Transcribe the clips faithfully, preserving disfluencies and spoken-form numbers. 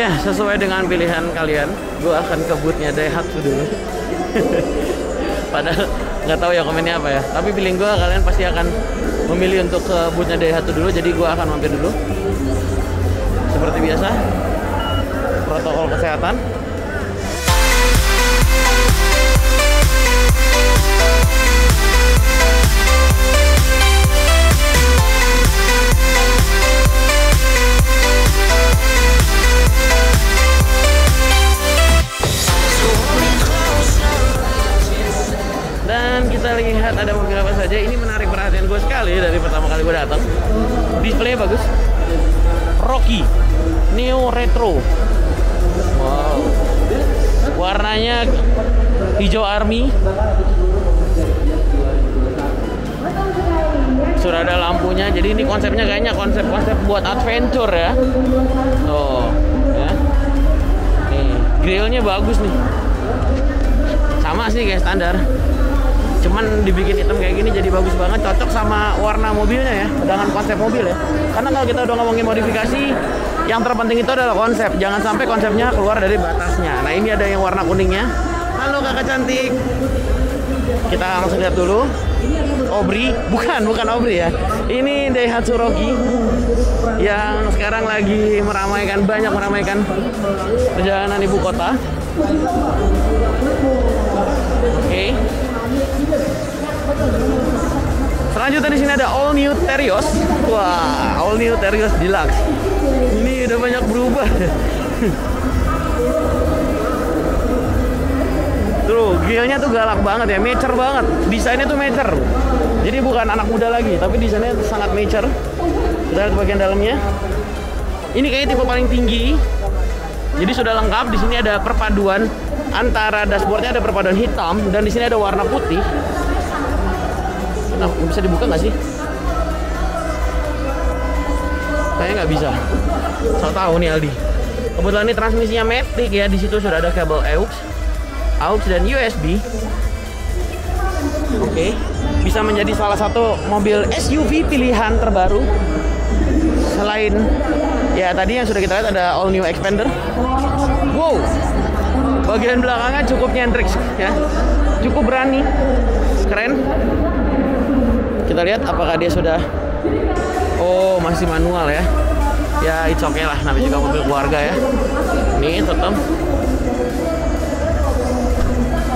Ya, sesuai dengan pilihan kalian, gue akan ke bootnya Daihatsu dulu. Padahal nggak tahu ya komennya apa ya. Tapi feeling gue kalian pasti akan memilih untuk ke bootnya Daihatsu dulu. Jadi gue akan mampir dulu. Seperti biasa, protokol kesehatan. Dan kita lihat ada mobil apa saja. Ini menarik perhatian gue sekali dari pertama kali gue datang. Display bagus. Rocky Neo Retro. Wow. Warnanya hijau army. Sudah ada lampunya. Jadi ini konsepnya kayaknya konsep-konsep buat adventure ya. Tuh, ya. Nih, grillnya bagus nih. Sama sih kayak standar. Cuman dibikin hitam kayak gini jadi bagus banget, cocok sama warna mobilnya ya, dengan konsep mobil ya. Karena kalau kita udah ngomongin modifikasi, yang terpenting itu adalah konsep. Jangan sampai konsepnya keluar dari batasnya. Nah, ini ada yang warna kuningnya. Halo kakak cantik. Kita langsung lihat dulu. Obri, bukan, bukan Obri ya. Ini Daihatsu Rocky yang sekarang lagi meramaikan, banyak meramaikan perjalanan ibu kota. Oke. Okay. Selanjutnya di sini ada All New Terios. Wah, All New Terios Deluxe. Ini udah banyak berubah. Tuh, grillnya tuh galak banget ya, mature banget. Desainnya tuh mature. Jadi bukan anak muda lagi, tapi desainnya sangat mature. Kita lihat bagian dalamnya. Ini kayaknya tipe paling tinggi. Jadi sudah lengkap. Di sini ada perpaduan antara dashboardnya ada perpaduan hitam dan di sini ada warna putih. Nah, bisa dibuka nggak sih? Kayaknya nggak bisa. Saya tahu nih Aldi. Kebetulan ini transmisinya matic ya. Di situ sudah ada kabel aux, aux dan U S B. Oke, okay. Bisa menjadi salah satu mobil S U V pilihan terbaru. Selain ya tadi yang sudah kita lihat ada All New Xpander. Wow. Bagian belakangnya cukup nyentrik ya, cukup berani, keren. Kita lihat apakah dia sudah, oh masih manual ya. Ya it's okay lah, namanya juga mobil keluarga ya. Nih tetap.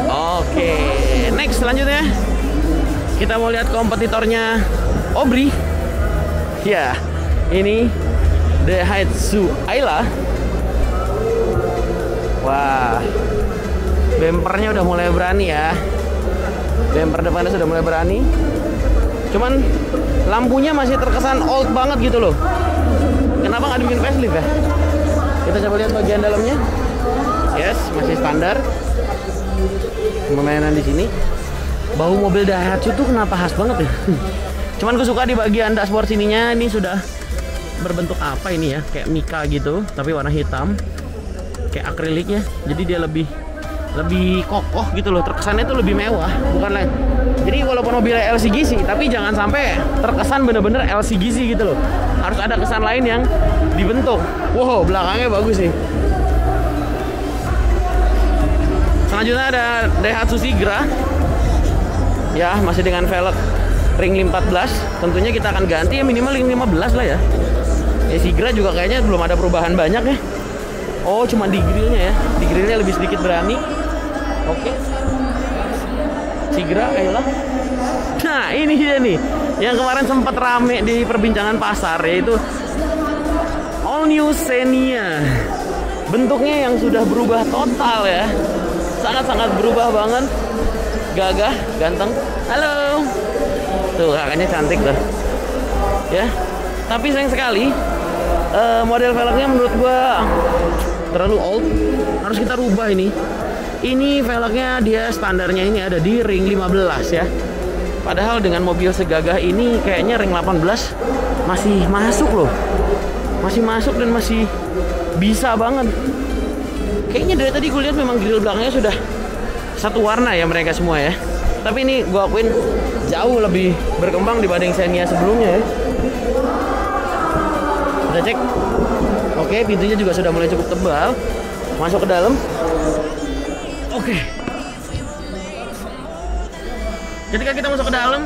Oke, okay. Next selanjutnya kita mau lihat kompetitornya Obri. Ya, ini Daihatsu Ayla. Wah, bempernya udah mulai berani ya. Bemper depannya sudah mulai berani. Cuman lampunya masih terkesan old banget gitu loh. Kenapa nggak dibikin facelift ya? Kita coba lihat bagian dalamnya. Yes, masih standar. Pemainan di sini. Bau mobil Daihatsu tuh kenapa khas banget ya? Cuman gue suka di bagian dashboard sininya. Ini sudah berbentuk apa ini ya? Kayak mika gitu, tapi warna hitam. Kayak akriliknya, jadi dia lebih lebih kokoh gitu loh, terkesannya itu lebih mewah, bukan lain. Jadi walaupun mobilnya L C G C, tapi jangan sampai terkesan bener-bener L C G C gitu loh. Harus ada kesan lain yang dibentuk. Wow, belakangnya bagus sih. Selanjutnya ada Daihatsu Sigra. Ya, masih dengan velg ring rim empat belas. Tentunya kita akan ganti ya minimal ring lima belas lah ya. Ya Sigra juga kayaknya belum ada perubahan banyak ya. Oh, cuma di grillnya ya. Di grillnya lebih sedikit berani. Oke. Okay. Sigra, Ayla. Nah, ini dia nih. Yang kemarin sempat rame di perbincangan pasar, yaitu All New Xenia. Bentuknya yang sudah berubah total ya. Sangat-sangat berubah banget. Gagah, ganteng. Halo. Tuh, kakaknya cantik loh. Ya. Tapi sayang sekali, uh, model velgnya menurut gua terlalu old, harus kita rubah ini. Ini velgnya dia standarnya ini ada di ring lima belas ya. Padahal dengan mobil segagah ini kayaknya ring delapan belas masih masuk loh. Masih masuk dan masih bisa banget. Kayaknya dari tadi gue lihat memang grill belakangnya sudah satu warna ya mereka semua ya. Tapi ini gue akuin jauh lebih berkembang dibanding Xenia sebelumnya ya. Kita cek. Oke, pintunya juga sudah mulai cukup tebal. Masuk ke dalam. Oke. Ketika kita masuk ke dalam,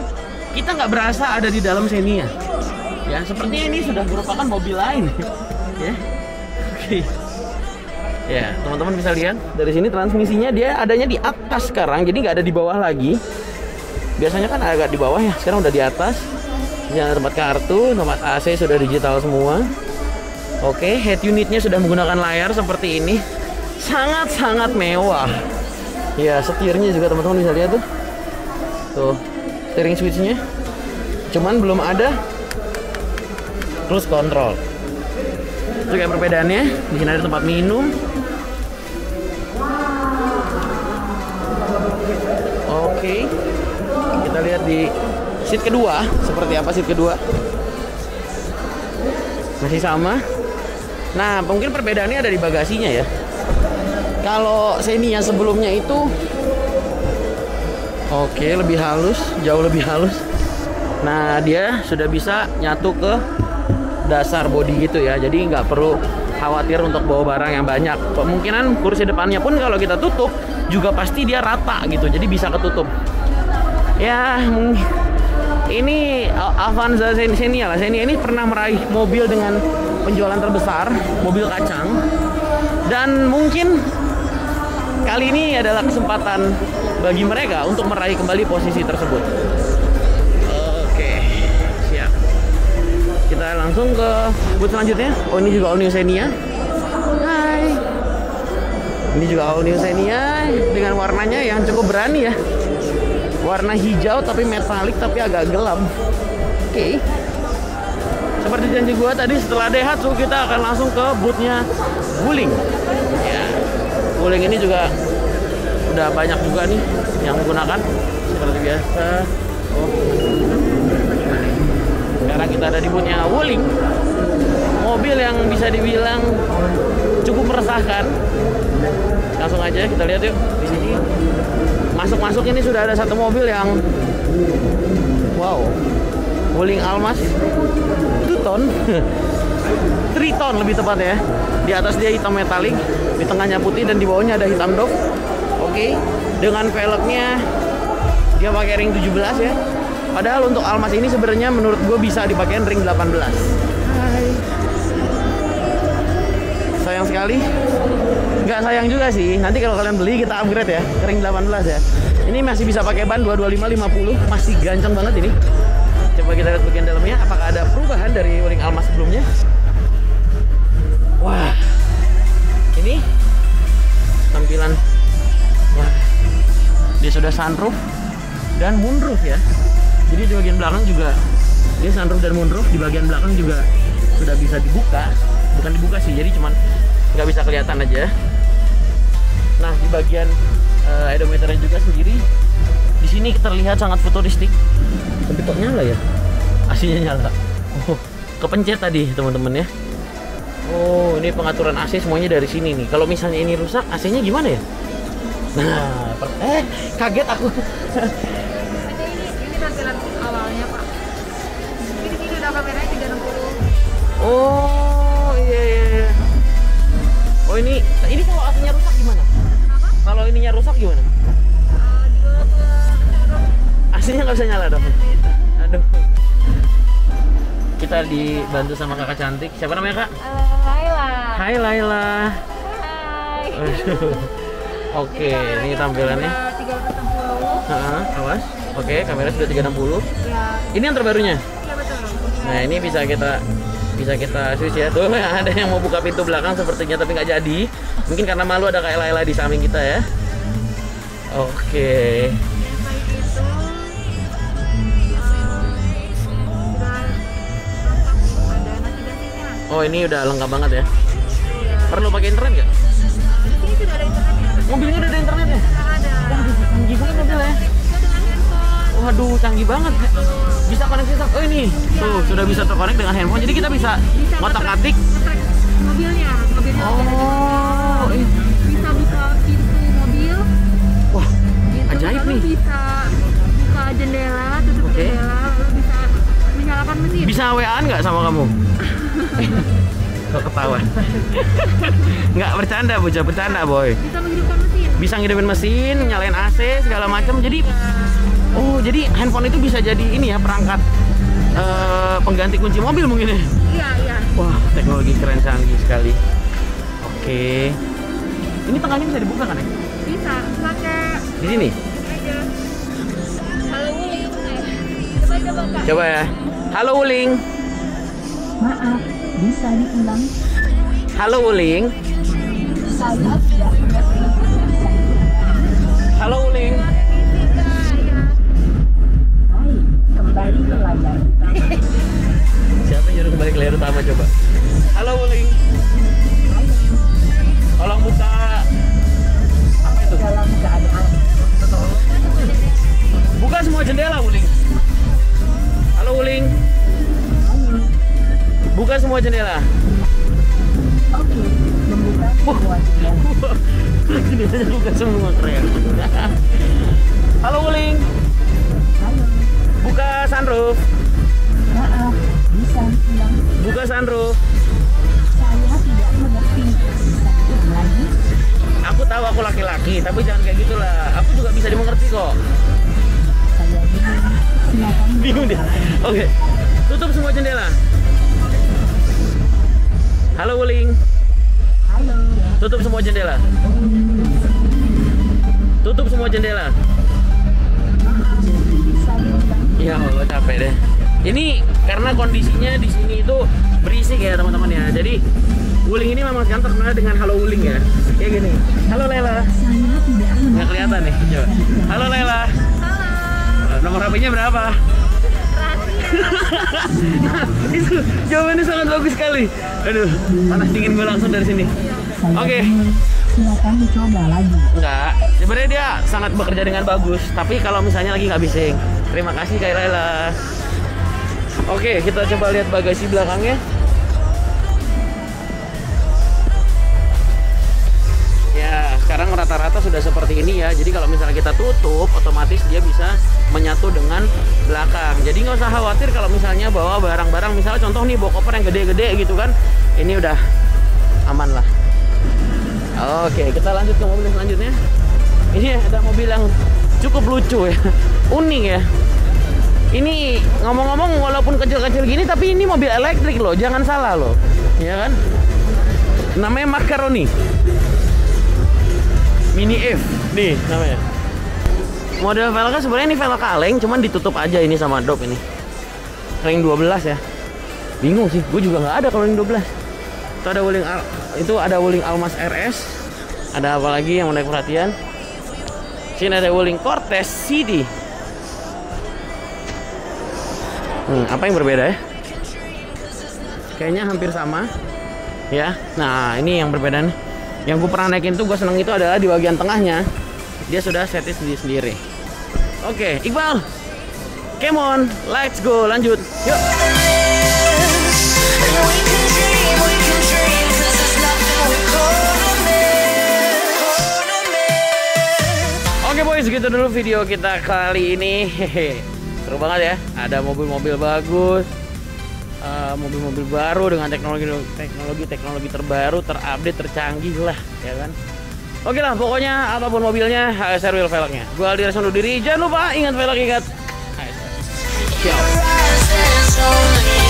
kita nggak berasa ada di dalam Xenia. Ya, sepertinya ini sudah merupakan mobil lain. Ya. Oke. Ya, teman-teman bisa lihat dari sini transmisinya dia adanya di atas sekarang, jadi nggak ada di bawah lagi. Biasanya kan agak di bawah ya, sekarang udah di atas. Ya, tempat kartu, tempat A C sudah digital semua. Oke, head unitnya sudah menggunakan layar seperti ini, sangat-sangat mewah. Ya, setirnya juga teman-teman bisa lihat tuh, tuh steering switchnya. Cuman belum ada cruise control. Itu kayak perbedaannya. Di sini ada tempat minum. Oke, kita lihat di seat kedua seperti apa. Seat kedua masih sama. Nah, mungkin perbedaannya ada di bagasinya ya. Kalau Xenia sebelumnya itu oke, lebih halus, jauh lebih halus. Nah, dia sudah bisa nyatu ke dasar bodi gitu ya, jadi nggak perlu khawatir untuk bawa barang yang banyak. Kemungkinan kursi depannya pun kalau kita tutup juga pasti dia rata gitu, jadi bisa ketutup ya. Ini Avanza Xenia lah. Xenia ini pernah meraih mobil dengan penjualan terbesar, mobil kacang. Dan mungkin kali ini adalah kesempatan bagi mereka untuk meraih kembali posisi tersebut. Oke, siap. Kita langsung ke booth selanjutnya. Oh, ini juga All New Xenia. Hai. Ini juga All New Xenia dengan warnanya yang cukup berani ya. Warna hijau tapi metalik, tapi agak gelap. Oke, okay. Seperti janji gua tadi, setelah Daihatsu kita akan langsung ke boothnya Wuling. Ya, Wuling ini juga udah banyak juga nih yang menggunakan seperti biasa. Oh. Sekarang kita ada di boothnya Wuling, mobil yang bisa dibilang cukup meresahkan. Langsung aja kita lihat yuk di sini. Masuk-masuk ini sudah ada satu mobil yang wow, Wuling Almaz two ton three ton lebih tepat ya. Di atas dia hitam metalik, di tengahnya putih, dan di bawahnya ada hitam doff. Oke, okay. Dengan velgnya dia pakai ring tujuh belas ya. Padahal untuk Almaz ini sebenarnya menurut gue bisa dipakai ring delapan belas. Hai. Sayang sekali. Nggak sayang juga sih, nanti kalau kalian beli kita upgrade ya, ring delapan belas ya. Ini masih bisa pakai ban dua dua lima lima puluh, masih gancang banget ini. Coba kita lihat bagian dalamnya, apakah ada perubahan dari Wuling Almaz sebelumnya. Wah, ini tampilan. Wah, dia sudah sunroof dan moonroof ya. Jadi di bagian belakang juga dia sunroof dan moonroof. Di bagian belakang juga sudah bisa dibuka, bukan dibuka sih, jadi cuman nggak bisa kelihatan aja. Nah, di bagian uh, odometernya juga sendiri di sini terlihat sangat futuristik. Tapi kok nyala ya? A C-nya nyala. Oh, kepencet tadi teman-teman ya. Oh, ini pengaturan A C semuanya dari sini nih. Kalau misalnya ini rusak, A C-nya gimana ya? Nah, eh kaget aku. Ini ini tampilan awalnya Pak. Ini ini udah kameranya tiga enam nol. Oh iya iya. Oh ini ini kalau A C-nya rusak gimana? Kalau ininya rusak gimana? A C-nya nggak bisa nyala dong. Aduh. Kita dibantu sama kakak cantik. Siapa namanya kak? Laila. Hai Laila. Hai. Oke, ini tampilannya. tiga enam nol. Heeh, awas. Oke, kamera sudah tiga enam nol. Ini yang terbarunya. Iya betul. Nah, ini bisa kita bisa kita switch ya. Tuh ada yang mau buka pintu belakang sepertinya, tapi nggak jadi. Mungkin karena malu ada kak Laila di samping kita ya. Oke. Oh, ini udah lengkap banget ya. Perlu pakai internet nggak? Mobilnya udah ada internetnya? Ada. Canggih banget mobilnya. Waduh, canggih banget. Bisa koneksi sama, oh ini tuh sudah bisa terkonek dengan handphone. Jadi kita bisa ngotak-atik mobilnya. Mobilnya. Oh, bisa buka pintu mobil. Wah, ajaib nih. Bisa buka jendela, tutup jendela, lalu bisa menyalakan mesin. Bisa W A-an nggak sama kamu? Kok ketahuan? Nggak bercanda, bocah, bercanda boy. Bisa menghidupkan mesin. Bisa ngidupin mesin, nyalain A C segala macam. Jadi, oh jadi handphone itu bisa jadi ini ya perangkat uh, pengganti kunci mobil mungkin ya? Iya iya. Wah, teknologi keren canggih sekali. Oke. Okay. Ini tengahnya bisa dibuka kan ya? Bisa. Pakai. Di sini. Aja. Halo Wuling. Coba coba kak. Coba ya. Halo Wuling. Maaf, bisa diulang? Halo Wuling. Saya tidak punya pulsa. Halo Wuling. Baik, kembali ke layar utama. Siapa yang nyuruh kembali ke layar utama coba? Halo Wuling. Tolong buka. Apa itu? Dalam keadaan. Buka semua jendela Wuling. Halo Wuling. Buka semua jendela. Oke, membuka semua jendela. Jendelanya buka semua, keren. Halo Wuling. Halo. Buka sunroof. Maaf, bisa hilang. Buka sunroof. Saya tidak mengerti. Lagi. Aku tahu aku laki-laki, tapi jangan kayak gitulah. Aku juga bisa dimengerti kok. Saya bingung. Bingung deh. Oke. Tutup semua jendela. Halo Wuling. Halo. Tutup semua jendela. Tutup semua jendela. Ya Allah, capek deh. Ini karena kondisinya di sini itu berisik ya teman-teman ya. Jadi Wuling ini memang sekarang terkenal dengan Halo Wuling ya. Kayak gini. Halo Lela. Nggak kelihatan nih. Coba. Halo Lela. Halo. Nomor H P-nya berapa? Itu jawabannya sangat bagus sekali. Aduh, panas dingin gue langsung dari sini. Oke. Okay. Silakan dicoba lagi. Enggak. Sebenarnya dia sangat bekerja dengan bagus. Tapi kalau misalnya lagi nggak bising. Terima kasih Kak Lela. Oke, okay, kita coba lihat bagasi belakangnya. Sekarang rata-rata sudah seperti ini ya. Jadi kalau misalnya kita tutup, otomatis dia bisa menyatu dengan belakang. Jadi nggak usah khawatir kalau misalnya bawa barang-barang, misalnya contoh nih bawa koper yang gede-gede gitu kan, ini udah aman lah. Oke, kita lanjut ke mobil selanjutnya. Ini ada mobil yang cukup lucu ya, unik ya. Ini ngomong-ngomong walaupun kecil-kecil gini, tapi ini mobil elektrik loh, jangan salah loh, ya kan? Namanya Makaroni Mini F, nih namanya. Model velgnya sebenarnya ini velg kaleng, cuman ditutup aja ini sama dop ini. Ring dua belas ya. Bingung sih, gue juga nggak ada kalau ring dua belas. Itu ada Wuling Al, itu ada Wuling Almaz R S. Ada apa lagi yang menarik perhatian? Sini ada Wuling Cortez C D. Hmm, apa yang berbeda ya? Kayaknya hampir sama. Ya, nah ini yang berbeda nih. Yang gue pernah naikin tuh gue seneng itu adalah di bagian tengahnya dia sudah setis sendiri-sendiri. Oke, okay, Iqbal, come on, let's go, lanjut, yuk. Oke okay, boys, segitu dulu video kita kali ini. Hehe, seru banget ya. Ada mobil-mobil bagus. Mobil-mobil uh, baru dengan teknologi-teknologi terbaru, terupdate, tercanggih lah, ya kan? Oke lah, pokoknya apapun mobilnya, H S R Wheel velgnya. Gua Aldi Rason diri, jangan lupa ingat velg, ingat H S R. Ciao.